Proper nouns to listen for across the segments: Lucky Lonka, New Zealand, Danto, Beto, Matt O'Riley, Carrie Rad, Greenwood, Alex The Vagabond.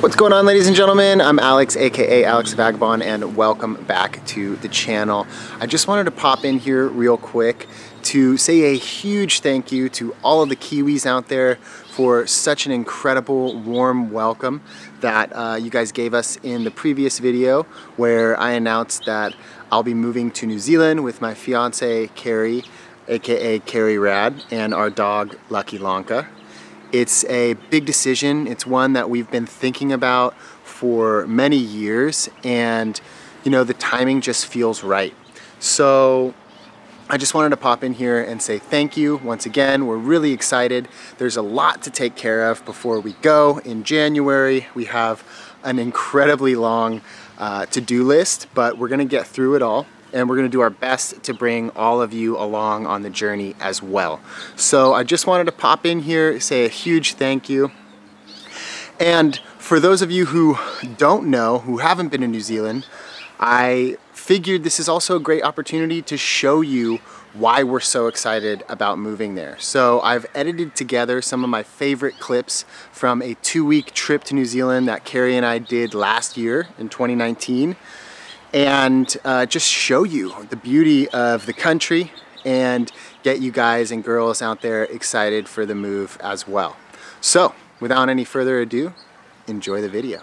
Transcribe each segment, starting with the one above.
What's going on, ladies and gentlemen? I'm Alex, aka Alex the Vagabond, and welcome back to the channel. I just wanted to pop in here real quick to say a huge thank you to all of the Kiwis out there for such an incredible warm welcome that you guys gave us in the previous video where I announced that I'll be moving to New Zealand with my fiance Carrie, aka Carrie Rad, and our dog Lucky Lonka. It's a big decision. It's one that we've been thinking about for many years, and you know, the timing just feels right. So I just wanted to pop in here and say thank you once again. We're really excited. There's a lot to take care of before we go in January. We have an incredibly long to-do list, but we're gonna get through it all. And we're gonna do our best to bring all of you along on the journey as well. So I just wanted to pop in here, say a huge thank you. And for those of you who don't know, who haven't been in New Zealand, I figured this is also a great opportunity to show you why we're so excited about moving there. So I've edited together some of my favorite clips from a 2-week trip to New Zealand that Carrie and I did last year in 2019. And just show you the beauty of the country and get you guys and girls out there excited for the move as well. So without any further ado, enjoy the video.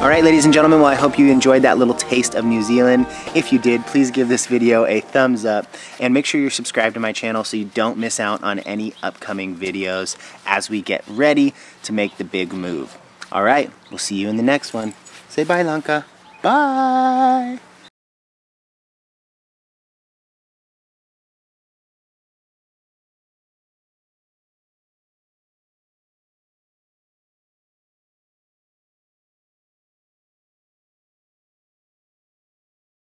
Alright, ladies and gentlemen, well I hope you enjoyed that little taste of New Zealand. If you did, please give this video a thumbs up and make sure you're subscribed to my channel so you don't miss out on any upcoming videos as we get ready to make the big move. Alright, we'll see you in the next one. Say bye, Lonka. Bye.